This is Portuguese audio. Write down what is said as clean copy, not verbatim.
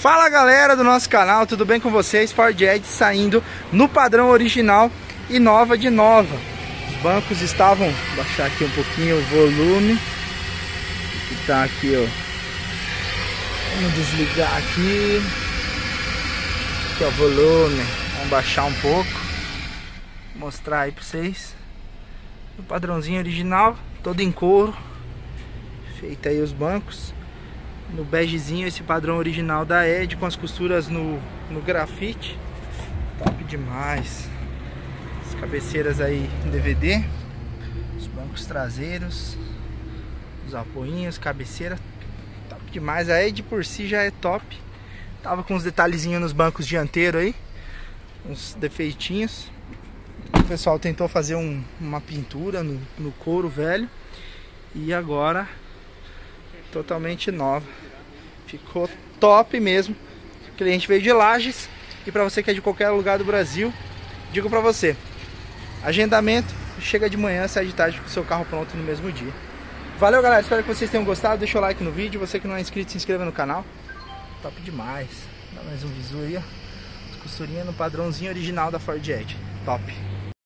Fala galera do nosso canal, tudo bem com vocês? Ford Edge saindo no padrão original e nova de nova. Os bancos estavam, vou baixar aqui um pouquinho o volume que tá aqui, ó. Vamos desligar aqui. Aqui é o volume, vamos baixar um pouco. Vou mostrar aí para vocês. O padrãozinho original, todo em couro. Feito aí os bancos no begezinho, esse padrão original da Edge, com as costuras no grafite. Top demais. As cabeceiras aí em DVD, os bancos traseiros, os apoinhos, cabeceira. Top demais, a Edge por si já é top. Tava com uns detalhezinhos nos bancos dianteiro aí, uns defeitinhos. O pessoal tentou fazer uma pintura no couro velho, e agora totalmente nova. Ficou top mesmo. O cliente veio de Lages, e para você que é de qualquer lugar do Brasil, digo para você, agendamento, chega de manhã, sai de tarde com o seu carro pronto no mesmo dia. Valeu galera, espero que vocês tenham gostado. Deixa o like no vídeo, você que não é inscrito, se inscreva no canal. Top demais. Dá mais um visu aí, ó. Costurinha no padrãozinho original da Ford Edge. Top.